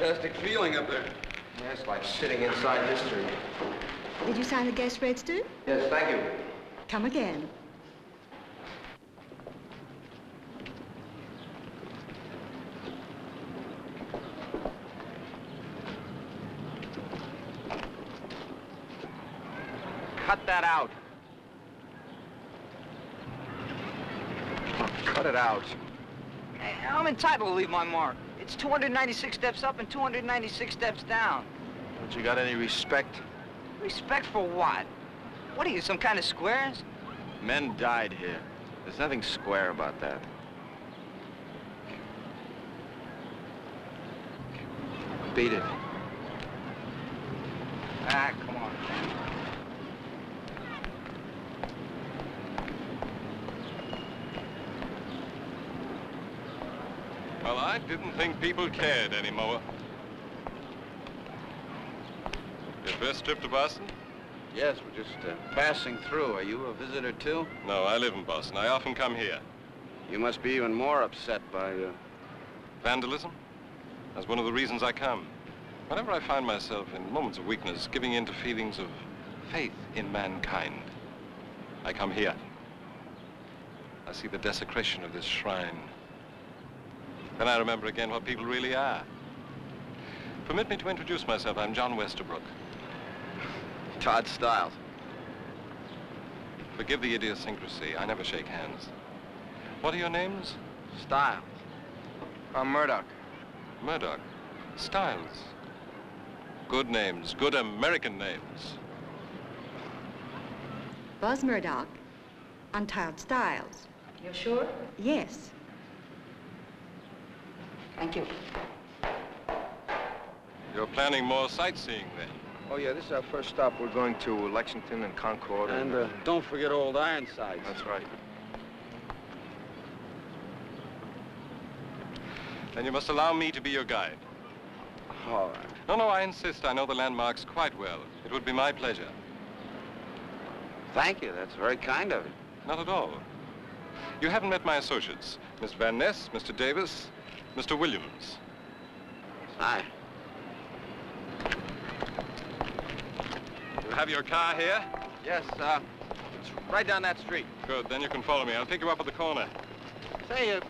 fantastic feeling up there. Yeah, it's like sitting inside history. Did you sign the gas rates, too? Yes, thank you. Come again. Cut that out. Cut it out. I'm entitled to leave my mark. It's 296 steps up and 296 steps down. Don't you got any respect? Respect for what? What are you, some kind of squares? Men died here. There's nothing square about that. Beat it. Ah, come on. Well, I didn't think people cared anymore. Your first trip to Boston? Yes, we're just passing through. Are you a visitor, too? No, I live in Boston. I often come here. You must be even more upset by... vandalism? That's one of the reasons I come. Whenever I find myself in moments of weakness, giving in to feelings of faith in mankind, I come here. I see the desecration of this shrine. Then I remember again what people really are. Permit me to introduce myself. I'm John Westerbrook. Todd Stiles. Forgive the idiosyncrasy. I never shake hands. What are your names? Stiles. I'm Murdock. Murdock. Stiles. Good names. Good American names. Buzz Murdock. I'm Todd Stiles. You're sure? Yes. Thank you. You're planning more sightseeing, then? Oh, yeah, this is our first stop. We're going to Lexington and Concord. And don't forget Old Ironsides. That's right. Then you must allow me to be your guide. All right. No, no, I insist. I know the landmarks quite well. It would be my pleasure. Thank you. That's very kind of you. Not at all. You haven't met my associates, Miss Van Ness, Mr. Davis, Mr. Williams. Hi. You have your car here? Yes, it's right down that street. Good, then you can follow me. I'll pick you up at the corner. Say,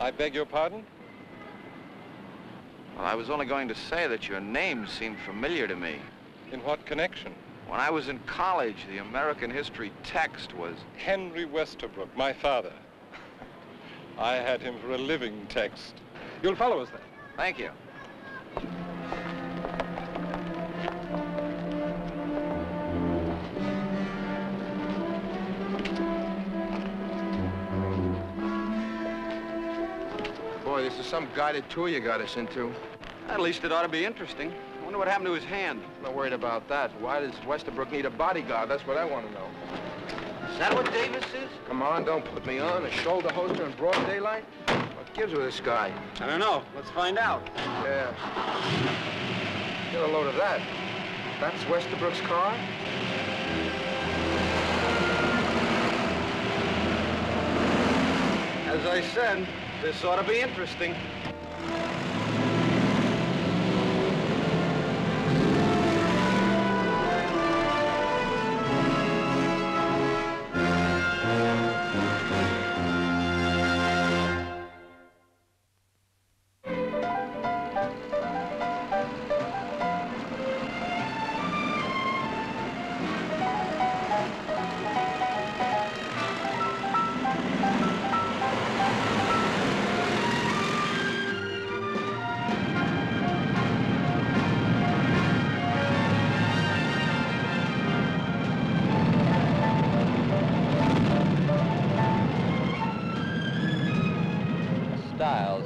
I beg your pardon? Well, I was only going to say that your name seemed familiar to me. In what connection? When I was in college, the American history text was... Henry Westerbrook, my father. I had him for a living text. You'll follow us then. Thank you. Boy, this is some guided tour you got us into. At least it ought to be interesting. I wonder what happened to his hand. I'm not worried about that. Why does Westerbrook need a bodyguard? That's what I want to know. Is that what Davis is? Come on, don't put me on. A shoulder holster in broad daylight? What gives with this guy? I don't know. Let's find out. Yeah. Get a load of that. That's Westerbrook's car? As I said, this ought to be interesting.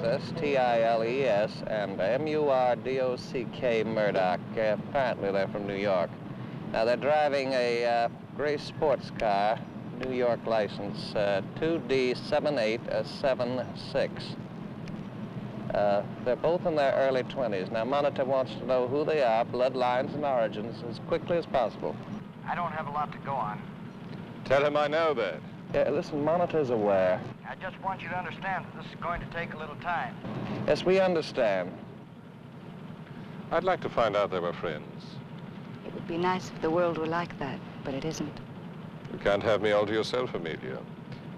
S-T-I-L-E-S and M-U-R-D-O-C-K Murdock. Apparently they're from New York. Now they're driving a gray sports car, New York license, 2D7876. They're both in their early 20s. Now Monitor wants to know who they are, bloodlines and origins as quickly as possible. I don't have a lot to go on. Tell him I know that. Yeah, listen, Monitor's aware. I just want you to understand that this is going to take a little time. Yes, we understand. I'd like to find out they were friends. It would be nice if the world were like that, but it isn't. You can't have me all to yourself, Amelia.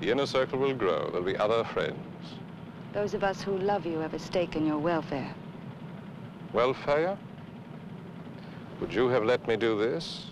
The inner circle will grow. There'll be other friends. Those of us who love you have a stake in your welfare. Welfare? Would you have let me do this?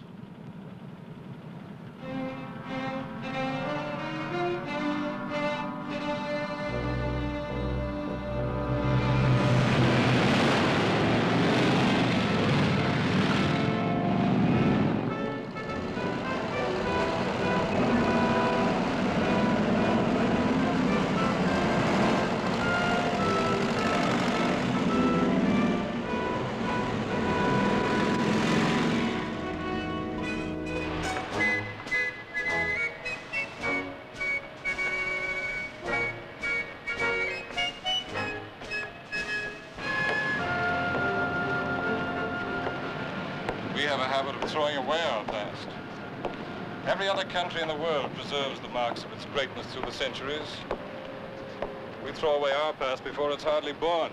Throwing away our past. Every other country in the world preserves the marks of its greatness through the centuries. We throw away our past before it's hardly born.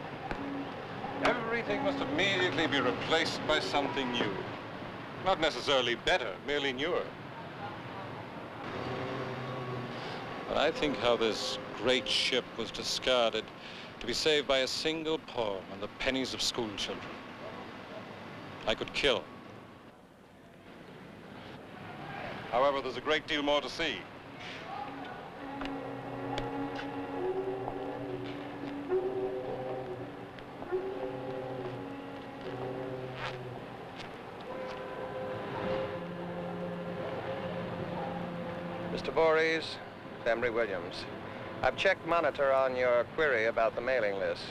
Everything must immediately be replaced by something new. Not necessarily better, merely newer. When I think how this great ship was discarded to be saved by a single poem and the pennies of schoolchildren, I could kill. However, there's a great deal more to see. Mr. Boris, Mr. Williams. I've checked Monitor on your query about the mailing list.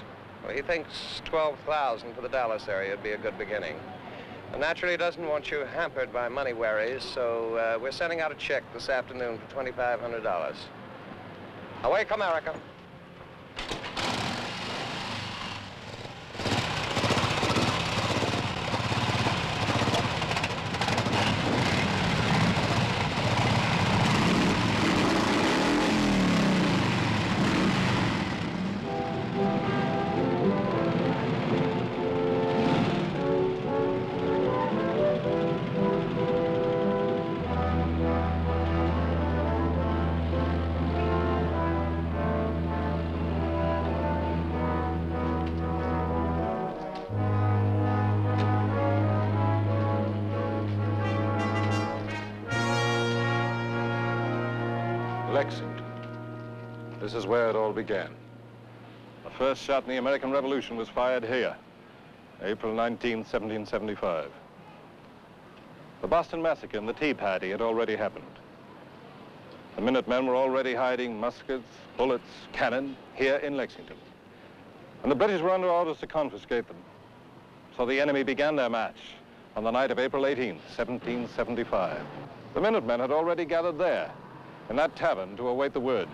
Well, he thinks 12,000 for the Dallas area would be a good beginning. Naturally, he doesn't want you hampered by money worries, so we're sending out a check this afternoon for $2,500. Awake America. Lexington. This is where it all began. The first shot in the American Revolution was fired here, April 19, 1775. The Boston Massacre and the Tea Party had already happened. The Minutemen were already hiding muskets, bullets, cannon here in Lexington. And the British were under orders to confiscate them. So the enemy began their march on the night of April 18, 1775. The Minutemen had already gathered there, in that tavern, to await the word.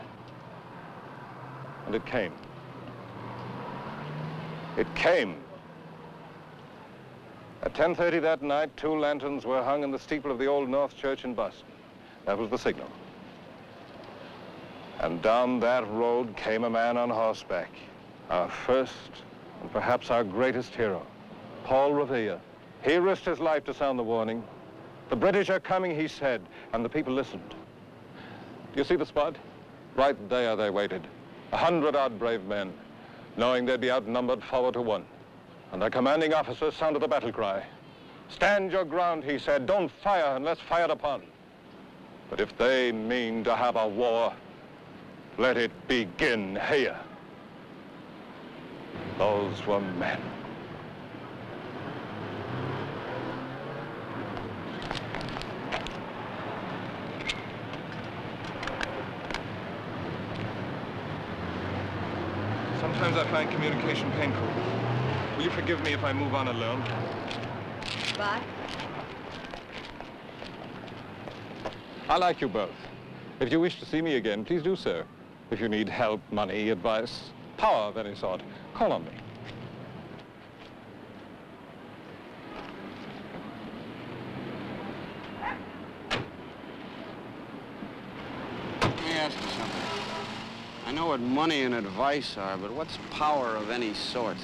And it came. It came. At 10:30 that night, two lanterns were hung in the steeple of the Old North Church in Boston. That was the signal. And down that road came a man on horseback, our first and perhaps our greatest hero, Paul Revere. He risked his life to sound the warning. The British are coming, he said, and the people listened. Do you see the spot? Right there they waited, 100-odd brave men, knowing they'd be outnumbered 4 to 1. And their commanding officer sounded the battle cry. Stand your ground, he said. Don't fire unless fired upon. But if they mean to have a war, let it begin here. Those were men. Sometimes I find communication painful. Will you forgive me if I move on alone? Bye. I like you both. If you wish to see me again, please do so. If you need help, money, advice, power of any sort, call on me. ask you something. I know what money and advice are, but what's power of any sort?